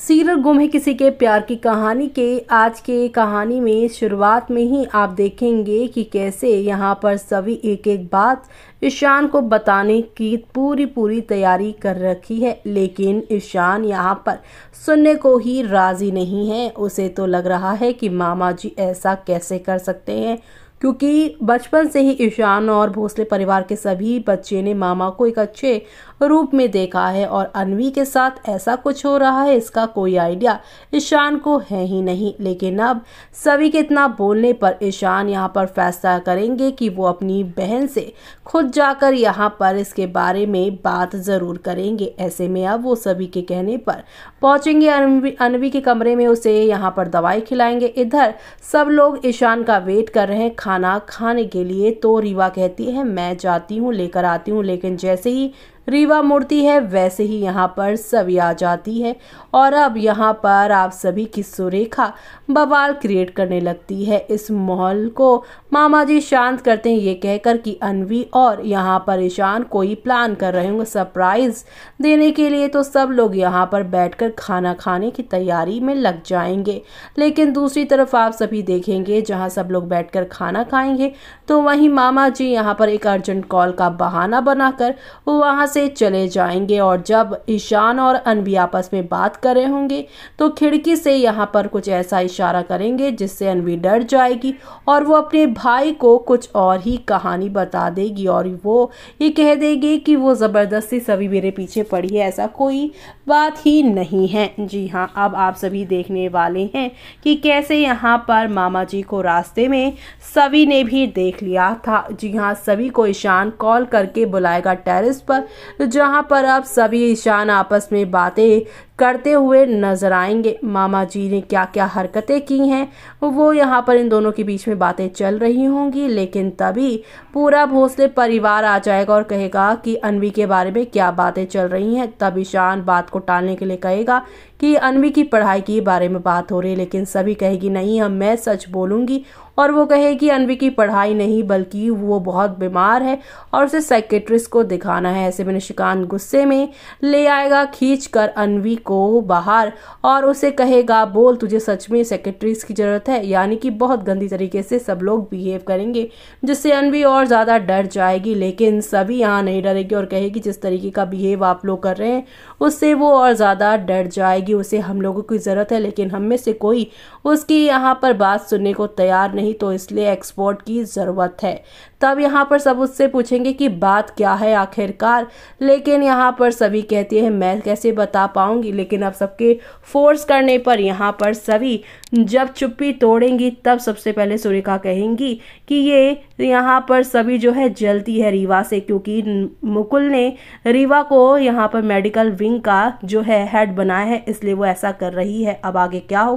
Serial गुम है किसी के प्यार की कहानी के आज के कहानी में शुरुआत में ही आप देखेंगे कि कैसे यहाँ पर सभी एक एक बात ईशान को बताने की पूरी तैयारी कर रखी है, लेकिन ईशान यहाँ पर सुनने को ही राज़ी नहीं है। उसे तो लग रहा है कि मामा जी ऐसा कैसे कर सकते हैं, क्योंकि बचपन से ही ईशान और भोसले परिवार के सभी बच्चे ने मामा को एक अच्छे रूप में देखा है और अनवी के साथ ऐसा कुछ हो रहा है इसका कोई आइडिया ईशान को है ही नहीं। लेकिन अब सभी के इतना बोलने पर ईशान यहाँ पर फैसला करेंगे कि वो अपनी बहन से खुद जाकर यहाँ पर इसके बारे में बात ज़रूर करेंगे। ऐसे में अब वो सभी के कहने पर पहुँचेंगे अनवी के कमरे में, उसे यहाँ पर दवाई खिलाएंगे। इधर सब लोग ईशान का वेट कर रहे हैं खाना खाने के लिए, तो रीवा कहती है मैं जाती हूँ लेकर आती हूँ। लेकिन जैसे ही रीवा मुड़ती है वैसे ही यहाँ पर सभी आ जाती है और अब यहाँ पर आप सभी की सुरेखा बवाल क्रिएट करने लगती है। इस माहौल को मामा जी शांत करते हैं ये कहकर कि अनवी और यहाँ पर ईशान कोई प्लान कर रहे होंगे सरप्राइज़ देने के लिए, तो सब लोग यहाँ पर बैठकर खाना खाने की तैयारी में लग जाएंगे। लेकिन दूसरी तरफ आप सभी देखेंगे जहाँ सब लोग बैठकर खाना खाएंगे तो वहीं मामा जी यहाँ पर एक अर्जेंट कॉल का बहाना बनाकर वहाँ चले जाएंगे। और जब ईशान और अनवी आपस में बात कर रहे होंगे तो खिड़की से यहाँ पर कुछ ऐसा इशारा करेंगे जिससे अनवी डर जाएगी और वो अपने भाई को कुछ और ही कहानी बता देगी और वो ये कह देगी कि वो ज़बरदस्ती सभी मेरे पीछे पड़ी है, ऐसा कोई बात ही नहीं है। जी हाँ, अब आप सभी देखने वाले हैं कि कैसे यहाँ पर मामा जी को रास्ते में सभी ने भी देख लिया था। जी हाँ, सभी को ईशान कॉल करके बुलाएगा टेरेस पर, जहां पर आप सभी ईशान आपस में बातें करते हुए नजर आएंगे। मामा जी ने क्या क्या हरकतें की हैं वो यहाँ पर इन दोनों के बीच में बातें चल रही होंगी। लेकिन तभी पूरा भोसले परिवार आ जाएगा और कहेगा कि अनवी के बारे में क्या बातें चल रही हैं। तब ईशान बात को टालने के लिए कहेगा कि अनवी की पढ़ाई के बारे में बात हो रही है, लेकिन सभी कहेगी नहीं हम मैं सच बोलूँगी और वो कहेगी अनवी की पढ़ाई नहीं बल्कि वो बहुत बीमार है और उसे साइकेट्रिस्ट को दिखाना है। ऐसे में निशिकांत गुस्से में ले आएगा खींच कर अनवी को बाहर और उसे कहेगा बोल तुझे सच में सेक्रेटरीज की ज़रूरत है। यानी कि बहुत गंदी तरीके से सब लोग बिहेव करेंगे जिससे अनवी और ज़्यादा डर जाएगी। लेकिन सभी यहाँ नहीं डरेगी और कहेगी जिस तरीके का बिहेव आप लोग कर रहे हैं उससे वो और ज़्यादा डर जाएगी, उसे हम लोगों की ज़रूरत है। लेकिन हम में से कोई उसकी यहाँ पर बात सुनने को तैयार नहीं, तो इसलिए एक्सपर्ट की ज़रूरत है। तब यहाँ पर सब उससे पूछेंगे कि बात क्या है आखिरकार, लेकिन यहाँ पर सभी कहती है मैं कैसे बता पाऊँगी। लेकिन अब सबके फोर्स करने पर यहाँ पर सभी जब चुप्पी तोड़ेंगी तब सबसे पहले सुरेखा कहेंगी कि ये यहाँ पर सभी जो है जलती है रीवा से, क्योंकि मुकुल ने रीवा को यहाँ पर मेडिकल विंग का जो है हेड बनाया है इसलिए वो ऐसा कर रही है। अब आगे क्या होगा